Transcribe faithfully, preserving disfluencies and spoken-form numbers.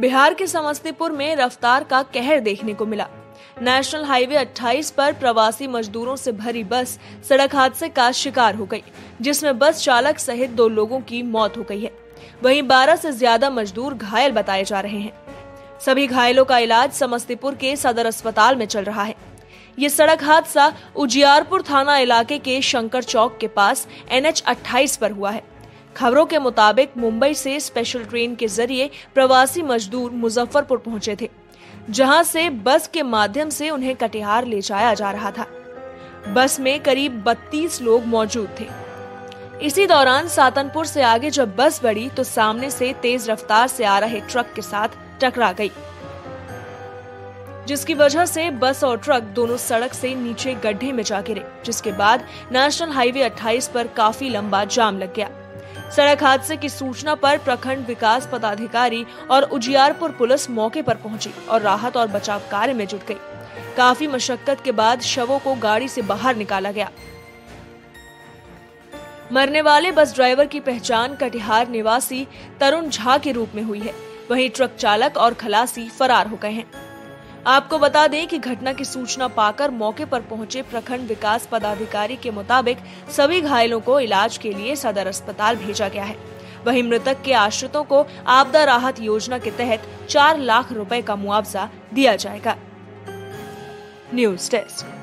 बिहार के समस्तीपुर में रफ्तार का कहर देखने को मिला। नेशनल हाईवे अट्ठाईस पर प्रवासी मजदूरों से भरी बस सड़क हादसे का शिकार हो गई, जिसमें बस चालक सहित दो लोगों की मौत हो गई है। वहीं बारह से ज्यादा मजदूर घायल बताए जा रहे हैं। सभी घायलों का इलाज समस्तीपुर के सदर अस्पताल में चल रहा है। ये सड़क हादसा उजियारपुर थाना इलाके के शंकर चौक के पास एन एच अट्ठाईस पर हुआ है। खबरों के मुताबिक मुंबई से स्पेशल ट्रेन के जरिए प्रवासी मजदूर मुजफ्फरपुर पहुंचे थे, जहां से बस के माध्यम से उन्हें कटिहार ले जाया जा रहा था। बस में करीब बत्तीस लोग मौजूद थे। इसी दौरान सातनपुर से आगे जब बस बढ़ी तो सामने से तेज रफ्तार से आ रहे ट्रक के साथ टकरा गई, जिसकी वजह से बस और ट्रक दोनों सड़क से नीचे गड्ढे में जा गिरे, जिसके बाद नेशनल हाईवे अट्ठाईस पर काफी लंबा जाम लग गया। सड़क हादसे की सूचना पर प्रखंड विकास पदाधिकारी और उजियारपुर पुलिस मौके पर पहुंची और राहत और बचाव कार्य में जुट गई। काफी मशक्कत के बाद शवों को गाड़ी से बाहर निकाला गया। मरने वाले बस ड्राइवर की पहचान कटिहार निवासी तरुण झा के रूप में हुई है। वहीं ट्रक चालक और खलासी फरार हो गए हैं। आपको बता दें कि घटना की सूचना पाकर मौके पर पहुंचे प्रखंड विकास पदाधिकारी के मुताबिक सभी घायलों को इलाज के लिए सदर अस्पताल भेजा गया है। वहीं मृतक के आश्रितों को आपदा राहत योजना के तहत चार लाख रुपए का मुआवजा दिया जाएगा। News desk.